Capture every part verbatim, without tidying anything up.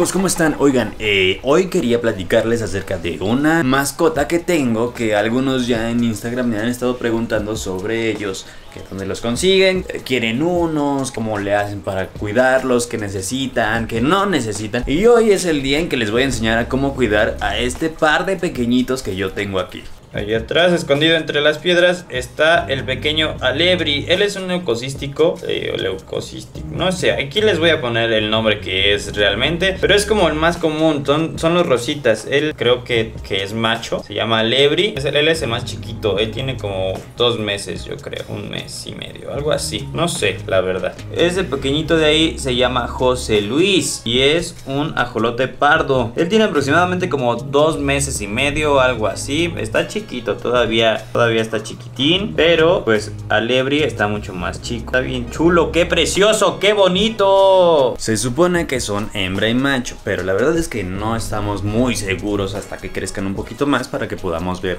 amigos, ¿cómo están? Oigan, eh, hoy quería platicarles acerca de una mascota que tengo, que algunos ya en Instagram me han estado preguntando sobre ellos, que dónde los consiguen, eh, quieren unos, cómo le hacen para cuidarlos, que necesitan, que no necesitan. Y hoy es el día en que les voy a enseñar a cómo cuidar a este par de pequeñitos que yo tengo aquí. Allí atrás, escondido entre las piedras, está el pequeño Alebri. Él es un leucocístico, eh, leucocístico, no sé, aquí les voy a poner el nombre que es realmente, pero es como el más común, son, son los rositas. Él creo que, que es macho, se llama Alebri, es, él es el más chiquito, él tiene como dos meses, yo creo, un mes y medio, algo así, no sé, la verdad. Ese pequeñito de ahí se llama José Luis y es un ajolote pardo. Él tiene aproximadamente como dos meses y medio, algo así, está chiquito. Chiquito, todavía, todavía está chiquitín, pero pues Alebri está mucho más chico. Está bien chulo, qué precioso, qué bonito. Se supone que son hembra y macho, pero la verdad es que no estamos muy seguros hasta que crezcan un poquito más para que podamos ver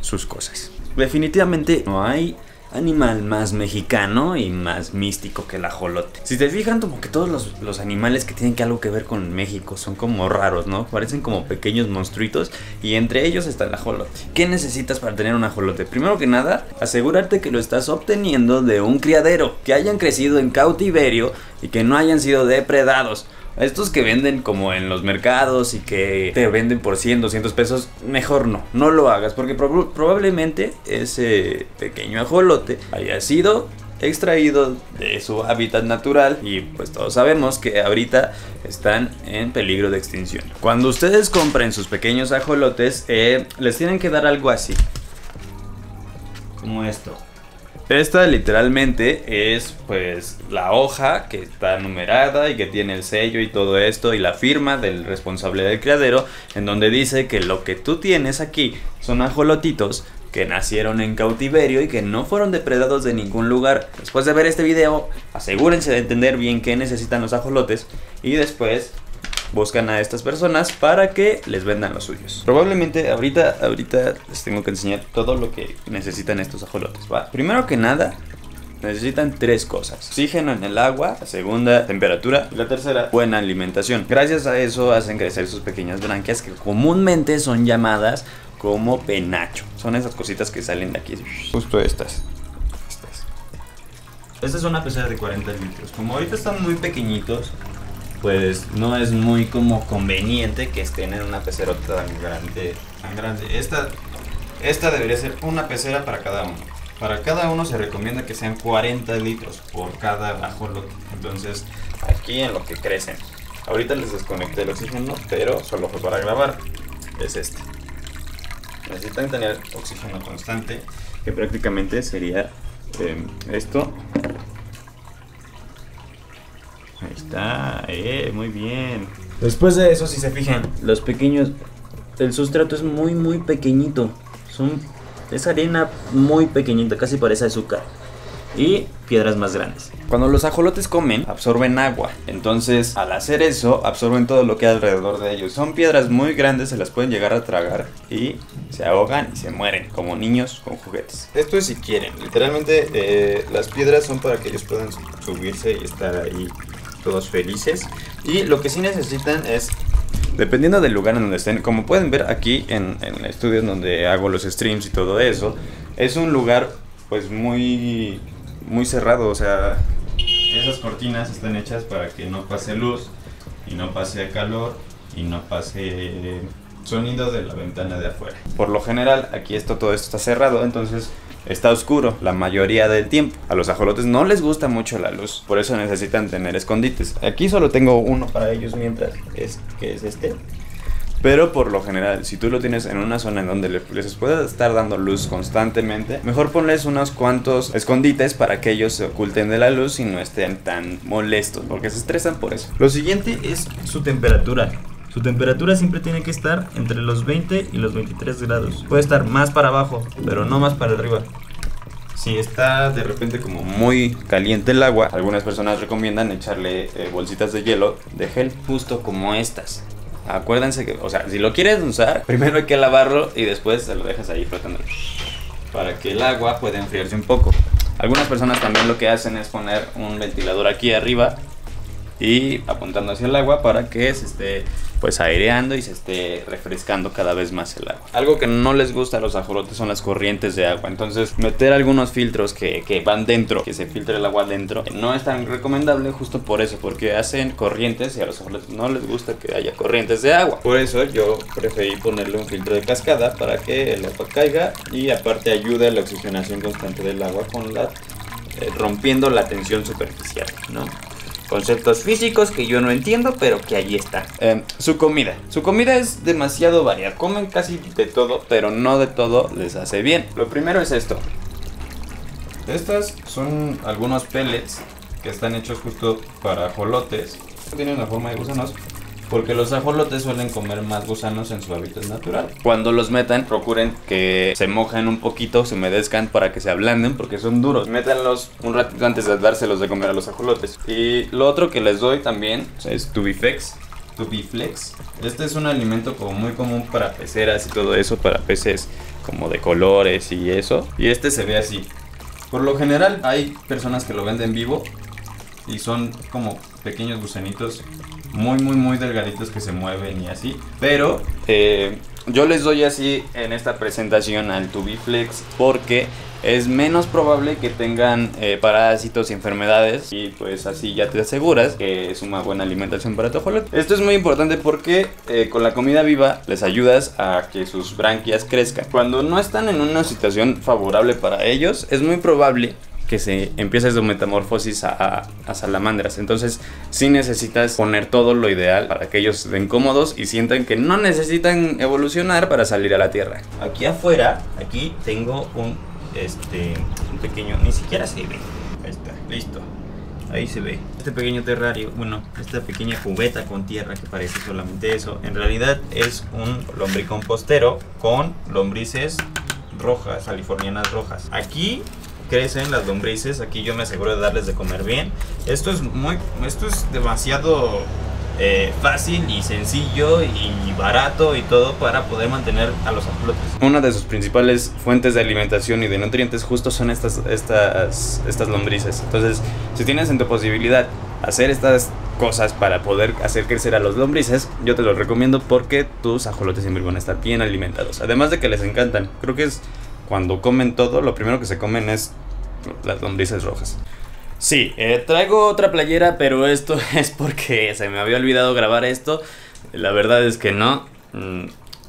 sus cosas. Definitivamente no hay animal más mexicano y más místico que el ajolote. Si te fijan, como que todos los, los animales que tienen que algo que ver con México son como raros, ¿no? Parecen como pequeños monstruitos y entre ellos está el ajolote. ¿Qué necesitas para tener un ajolote? Primero que nada, asegurarte que lo estás obteniendo de un criadero, que hayan crecido en cautiverio y que no hayan sido depredados. Estos que venden como en los mercados y que te venden por cien, doscientos pesos, mejor no, no lo hagas, porque prob- probablemente ese pequeño ajolote haya sido extraído de su hábitat natural y pues todos sabemos que ahorita están en peligro de extinción. Cuando ustedes compren sus pequeños ajolotes, eh, les tienen que dar algo así, como esto. Esta literalmente es pues la hoja que está numerada y que tiene el sello y todo esto y la firma del responsable del criadero, en donde dice que lo que tú tienes aquí son ajolotitos que nacieron en cautiverio y que no fueron depredados de ningún lugar. Después de ver este video, asegúrense de entender bien qué necesitan los ajolotes y después buscan a estas personas para que les vendan los suyos. Probablemente ahorita, ahorita les tengo que enseñar todo lo que necesitan estos ajolotes, ¿va? Primero que nada, necesitan tres cosas: oxígeno en el agua, la segunda, temperatura, y la tercera, buena alimentación. Gracias a eso hacen crecer sus pequeñas branquias, que comúnmente son llamadas como penacho. Son esas cositas que salen de aquí, justo estas. Estas. Esta es una pecera de cuarenta litros. Como ahorita están muy pequeñitos, pues no es muy como conveniente que estén en una pecerota tan grande, tan grande. Esta, esta debería ser una pecera para cada uno. Para cada uno se recomienda que sean cuarenta litros por cada ajolote. Entonces aquí en lo que crecen. Ahorita les desconecté el oxígeno, pero solo fue para grabar. Es este. Necesitan tener oxígeno constante, que prácticamente sería eh, esto. Ahí está, eh, muy bien. Después de eso, si se fijan, los pequeños, el sustrato es muy muy pequeñito. Son, es arena muy pequeñita, casi parece azúcar. Y piedras más grandes. Cuando los ajolotes comen, absorben agua. Entonces, al hacer eso, absorben todo lo que hay alrededor de ellos. Son piedras muy grandes, se las pueden llegar a tragar y se ahogan y se mueren, como niños con juguetes. Esto es si quieren. Literalmente, eh, las piedras son para que ellos puedan subirse y estar ahí todos felices. Y lo que sí necesitan es, dependiendo del lugar en donde estén, como pueden ver aquí en, en el estudio donde hago los streams y todo eso, es un lugar pues muy muy cerrado, o sea, esas cortinas están hechas para que no pase luz y no pase calor y no pase sonido de la ventana de afuera. Por lo general aquí esto, todo esto está cerrado, entonces está oscuro la mayoría del tiempo. A los ajolotes no les gusta mucho la luz, por eso necesitan tener escondites. Aquí solo tengo uno para ellos mientras, es, que es este. Pero por lo general, si tú lo tienes en una zona en donde les pueda estar dando luz constantemente, mejor ponles unos cuantos escondites para que ellos se oculten de la luz y no estén tan molestos, porque se estresan por eso. Lo siguiente es su temperatura. Su temperatura siempre tiene que estar entre los veinte y los veintitrés grados. Puede estar más para abajo, pero no más para arriba. Si está de repente como muy caliente el agua, algunas personas recomiendan echarle eh, bolsitas de hielo, de gel, justo como estas. Acuérdense que, o sea, si lo quieres usar, primero hay que lavarlo y después se lo dejas ahí flotando, para que el agua pueda enfriarse un poco. Algunas personas también lo que hacen es poner un ventilador aquí arriba y apuntando hacia el agua para que se esté pues aireando y se esté refrescando cada vez más el agua. Algo que no les gusta a los ajolotes son las corrientes de agua, entonces meter algunos filtros que, que van dentro, que se filtre el agua dentro, no es tan recomendable justo por eso, porque hacen corrientes y a los ajolotes no les gusta que haya corrientes de agua. Por eso yo preferí ponerle un filtro de cascada para que el agua caiga y aparte ayuda a la oxigenación constante del agua con la, eh, rompiendo la tensión superficial, ¿no? Conceptos físicos que yo no entiendo, pero que allí está. Eh, su comida. Su comida es demasiado variada. Comen casi de todo, pero no de todo les hace bien. Lo primero es esto. Estas son algunos pellets que están hechos justo para ajolotes. Tienen la forma de gusanos, porque los ajolotes suelen comer más gusanos en su hábitat natural. Cuando los metan, procuren que se mojen un poquito, se humedezcan para que se ablanden, porque son duros. Métanlos un ratito antes de dárselos de comer a los ajolotes. Y lo otro que les doy también es Tubiflex. Tubiflex. Este es un alimento como muy común para peceras y todo eso, para peces como de colores y eso. Y este se ve así. Por lo general hay personas que lo venden vivo y son como pequeños gusanitos muy muy muy delgaditos que se mueven y así, pero eh, yo les doy así en esta presentación al Tubiflex porque es menos probable que tengan eh, parásitos y enfermedades, y pues así ya te aseguras que es una buena alimentación para tu ajolote. Esto es muy importante porque eh, con la comida viva les ayudas a que sus branquias crezcan. Cuando no están en una situación favorable para ellos, es muy probable que se empieza su metamorfosis a, a, a salamandras. Entonces sí necesitas poner todo lo ideal para que ellos estén cómodos y sientan que no necesitan evolucionar para salir a la tierra. Aquí afuera, aquí tengo un, este, un pequeño, ni siquiera se ve. Ahí está, listo. Ahí se ve. Este pequeño terrario, bueno, esta pequeña cubeta con tierra que parece solamente eso, en realidad es un lombricompostero con lombrices rojas, californianas rojas. Aquí crecen las lombrices, aquí yo me aseguro de darles de comer bien. Esto es muy, esto es demasiado eh, fácil y sencillo y barato y todo para poder mantener a los ajolotes. Una de sus principales fuentes de alimentación y de nutrientes justo son estas, estas, estas lombrices. Entonces, si tienes en tu posibilidad hacer estas cosas para poder hacer crecer a los lombrices, yo te los recomiendo porque tus ajolotes siempre van a estar bien alimentados. Además de que les encantan, creo que es cuando comen todo, lo primero que se comen es las lombrices rojas. Sí, eh, traigo otra playera, pero esto es porque se me había olvidado grabar esto. La verdad es que no, mm,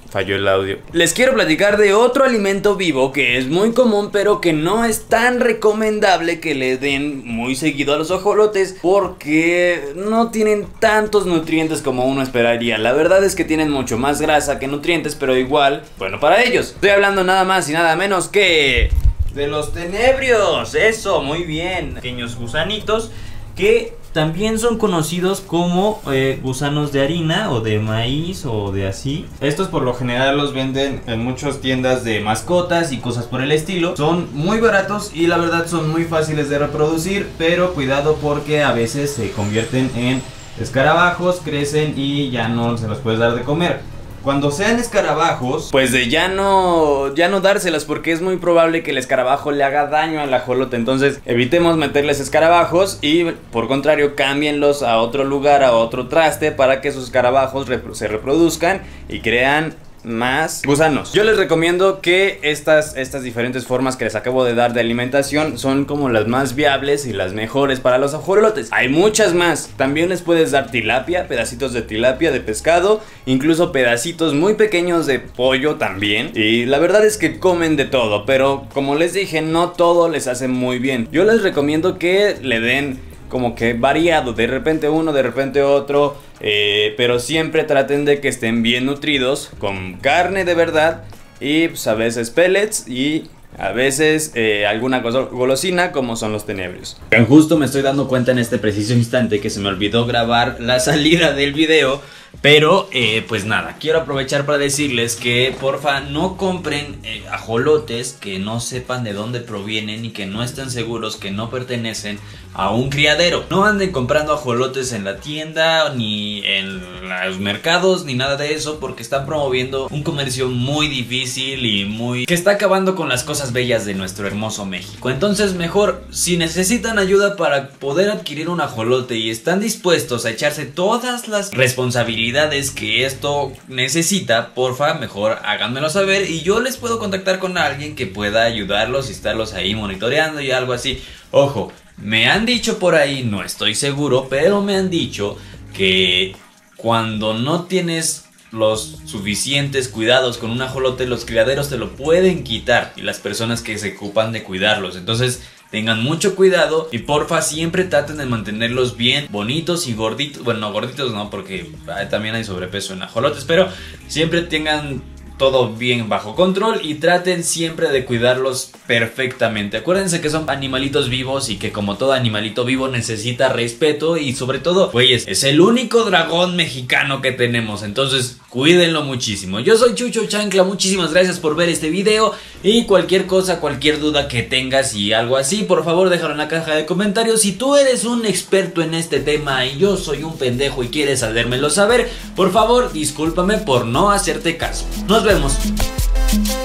falló el audio. Les quiero platicar de otro alimento vivo que es muy común, pero que no es tan recomendable que le den muy seguido a los ajolotes, porque no tienen tantos nutrientes como uno esperaría. La verdad es que tienen mucho más grasa que nutrientes, pero igual, bueno, para ellos. Estoy hablando nada más y nada menos que de los tenebrios, eso, muy bien. Pequeños gusanitos que también son conocidos como eh, gusanos de harina o de maíz o de así. Estos por lo general los venden en muchas tiendas de mascotas y cosas por el estilo. Son muy baratos y la verdad son muy fáciles de reproducir, pero cuidado porque a veces se convierten en escarabajos, crecen y ya no se los puedes dar de comer. Cuando sean escarabajos, pues de ya no, ya no dárselas, porque es muy probable que el escarabajo le haga daño al ajolote. Entonces evitemos meterles escarabajos y por contrario cámbienlos a otro lugar, a otro traste, para que sus escarabajos rep- se reproduzcan y crean más gusanos. Yo les recomiendo que estas, estas diferentes formas que les acabo de dar de alimentación son como las más viables y las mejores para los ajolotes. Hay muchas más. También les puedes dar tilapia, pedacitos de tilapia, de pescado, incluso pedacitos muy pequeños de pollo también. Y la verdad es que comen de todo, pero como les dije, no todo les hace muy bien. Yo les recomiendo que le den como que variado, de repente uno, de repente otro, eh, pero siempre traten de que estén bien nutridos, con carne de verdad y pues a veces pellets y a veces eh, alguna golosina como son los tenebrios. Tan justo me estoy dando cuenta en este preciso instante que se me olvidó grabar la salida del video. Pero eh, pues nada, quiero aprovechar para decirles que porfa no compren eh, ajolotes que no sepan de dónde provienen y que no estén seguros que no pertenecen a un criadero. No anden comprando ajolotes en la tienda ni en los mercados ni nada de eso, porque están promoviendo un comercio muy difícil y muy que está acabando con las cosas más bellas de nuestro hermoso México. Entonces mejor, si necesitan ayuda para poder adquirir un ajolote y están dispuestos a echarse todas las responsabilidades que esto necesita, porfa, mejor háganmelo saber y yo les puedo contactar con alguien que pueda ayudarlos y estarlos ahí monitoreando y algo así. Ojo, me han dicho por ahí, no estoy seguro, pero me han dicho que cuando no tienes los suficientes cuidados con un ajolote, los criaderos te lo pueden quitar y las personas que se ocupan de cuidarlos. Entonces tengan mucho cuidado y porfa siempre traten de mantenerlos bien bonitos y gorditos. Bueno, no gorditos no, porque también hay sobrepeso en ajolotes, pero siempre tengan todo bien bajo control y traten siempre de cuidarlos perfectamente. Acuérdense que son animalitos vivos y que como todo animalito vivo necesita respeto y sobre todo, güeyes, es el único dragón mexicano que tenemos, entonces cuídenlo muchísimo. Yo soy Chucho Chancla, muchísimas gracias por ver este video y cualquier cosa, cualquier duda que tengas y algo así, por favor déjalo en la caja de comentarios. Si tú eres un experto en este tema y yo soy un pendejo y quieres hacérmelo saber, por favor discúlpame por no hacerte caso. Nos vemos. Nos vemos.